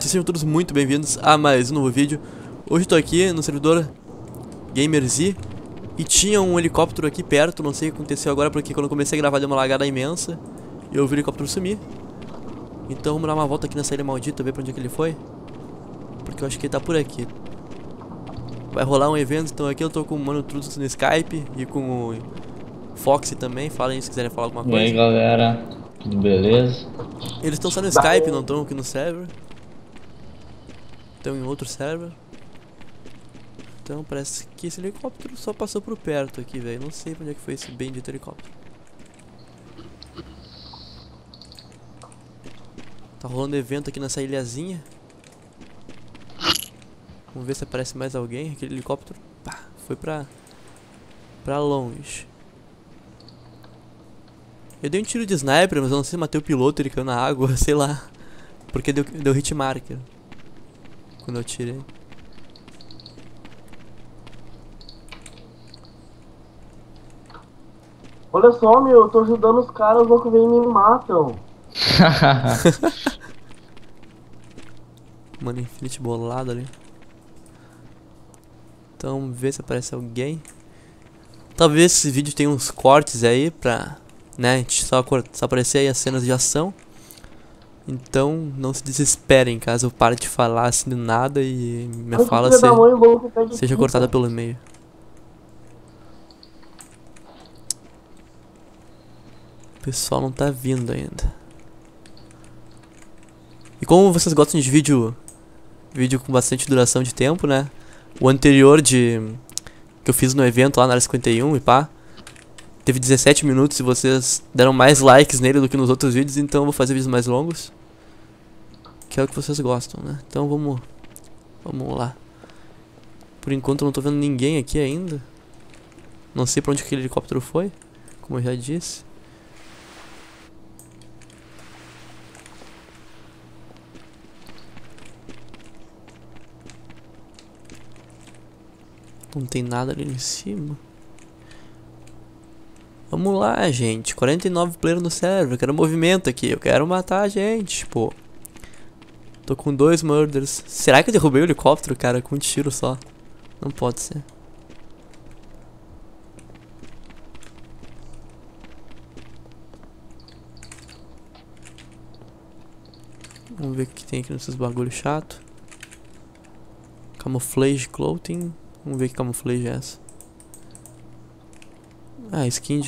Sejam todos muito bem-vindos a mais um novo vídeo. Hoje eu tô aqui no servidor GamerZ e tinha um helicóptero aqui perto, não sei o que aconteceu agora, porque quando eu comecei a gravar deu uma lagada imensa e eu vi o helicóptero sumir. Então vamos dar uma volta aqui nessa ilha maldita, ver pra onde é que ele foi, porque eu acho que ele tá por aqui. Vai rolar um evento, então aqui eu tô com o Mano Truss no Skype e com o Foxy também. Falem se quiserem falar alguma coisa. E aí galera, tudo beleza? Eles estão só no Skype, não estão aqui no server. Então em outro server. Então parece que esse helicóptero só passou por perto aqui, velho. Não sei pra onde é que foi esse bendito helicóptero. Tá rolando evento aqui nessa ilhazinha. Vamos ver se aparece mais alguém. Aquele helicóptero, pá, foi pra longe. Eu dei um tiro de sniper, mas eu não sei se matei o piloto, ele caiu na água, sei lá. Porque deu hit marker quando eu tirei. Olha só, meu, eu tô ajudando os caras, louco, vem e me matam. Mano, infinite bolado ali. Então, vamos ver se aparece alguém. Talvez esse vídeo tenha uns cortes aí pra, né, a gente só aparecer aí as cenas de ação. Então, não se desesperem caso eu pare de falar assim do nada e minha fala seja cortada pelo meio. O pessoal não tá vindo ainda. E como vocês gostam de vídeo com bastante duração de tempo, né? O anterior que eu fiz no evento lá na área 51 e pá, teve 17 minutos e vocês deram mais likes nele do que nos outros vídeos, então eu vou fazer vídeos mais longos, que é o que vocês gostam, né? Então vamos lá. Por enquanto eu não tô vendo ninguém aqui ainda. Não sei pra onde aquele helicóptero foi, como eu já disse. Não tem nada ali em cima. Vamos lá, gente. 49 players no server. Eu quero movimento aqui. Eu quero matar a gente, pô. Tô com 2 murders. Será que eu derrubei o helicóptero, cara? Com um tiro só. Não pode ser. Vamos ver o que tem aqui nesses bagulho chato. Camouflage clothing. Vamos ver que camuflagem é essa. Ah, skin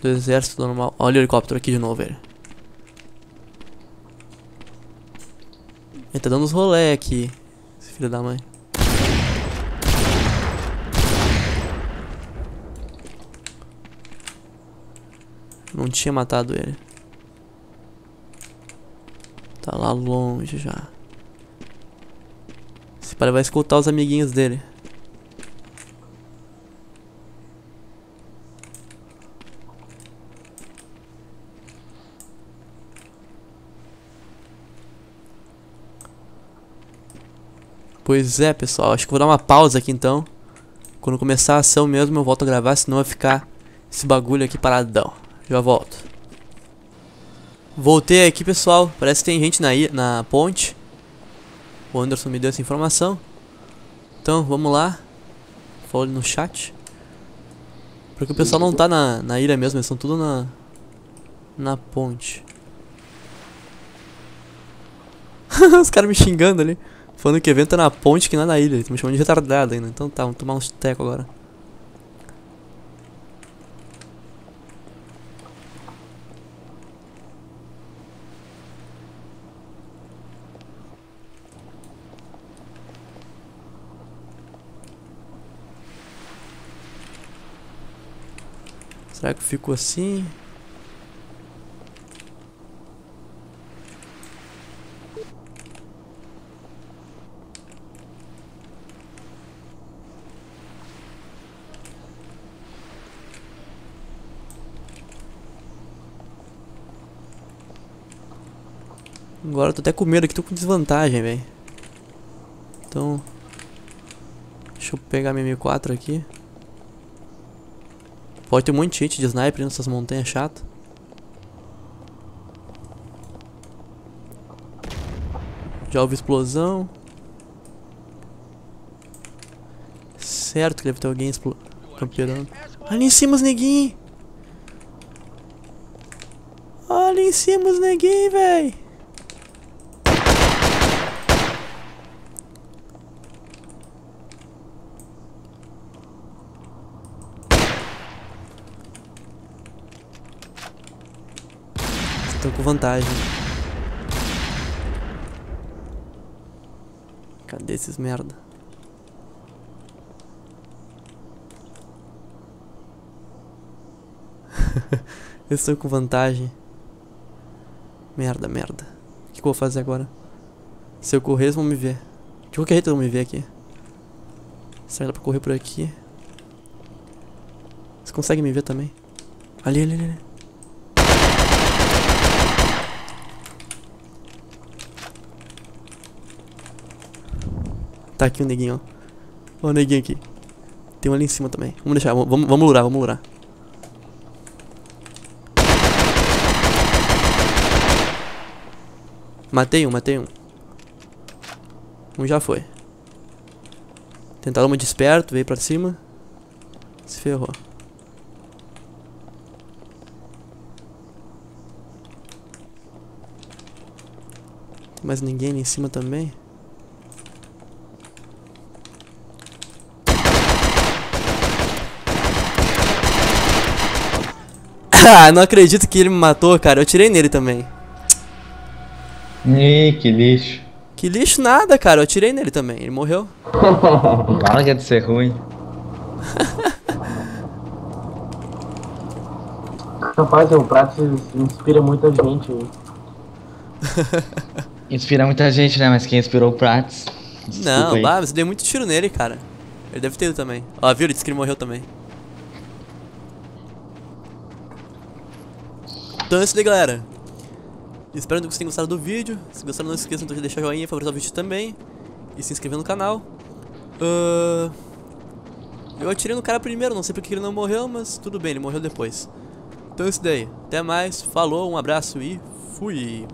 do exército normal. Olha o helicóptero aqui de novo, velho. Ele tá dando uns rolé aqui, esse filho da mãe. Não tinha matado ele. Tá lá longe já. Esse cara vai escutar os amiguinhos dele. Pois é, pessoal, acho que vou dar uma pausa aqui então. Quando começar a ação mesmo eu volto a gravar, senão vai ficar esse bagulho aqui paradão. Já volto. Voltei aqui, pessoal, parece que tem gente na ponte. O Anderson me deu essa informação. Então, vamos lá. Fale no chat. Porque o pessoal não tá na ilha mesmo, eles estão tudo na ponte. Os caras me xingando ali. Falando que o evento é na ponte, que não é na ilha. Eles me chamando de retardado ainda. Então tá, vamos tomar uns tecos agora. Será que ficou assim? Agora eu tô até com medo aqui, tô com desvantagem, velho. Então, deixa eu pegar minha M4 aqui. Pode ter um monte de gente de sniper nessas montanhas chatas. Já houve explosão. Certo que deve ter alguém camperando. Ali em cima os neguinhos. Ali em cima os neguinhos, véi. Estão com vantagem. Cadê esses merda? Eu estou com vantagem. Merda, merda. O que eu vou fazer agora? Se eu correr, eles vão me ver. De qualquer jeito, vão me ver aqui. Será que dá pra correr por aqui? Vocês conseguem me ver também? Ali, ali, ali. Tá aqui o neguinho, ó. Ó o neguinho aqui. Tem um ali em cima também. Vamos deixar, vamos lurar, vamos lurar. Matei um, matei um. Um já foi. Tentaram uma de esperto, veio pra cima. Se ferrou. Tem mais ninguém ali em cima também. Ah, não acredito que ele me matou, cara. Eu tirei nele também. Ih, que lixo. Que lixo nada, cara. Eu atirei nele também. Ele morreu. Larga de ser ruim. Rapaz, o Praxis inspira muita gente. Inspira muita gente, né? Mas quem inspirou o Praxis? Não, bah, mas eu dei muito tiro nele, cara. Ele deve ter ido também. Ó, viu? Ele disse que ele morreu também. Então é isso aí, galera. Espero que vocês tenham gostado do vídeo. Se gostaram, não se esqueçam de deixar joinha, favoritar o vídeo também. E se inscrever no canal. Eu atirei no cara primeiro, não sei porque ele não morreu, mas tudo bem, ele morreu depois. Então é isso daí. Até mais, falou, um abraço e fui!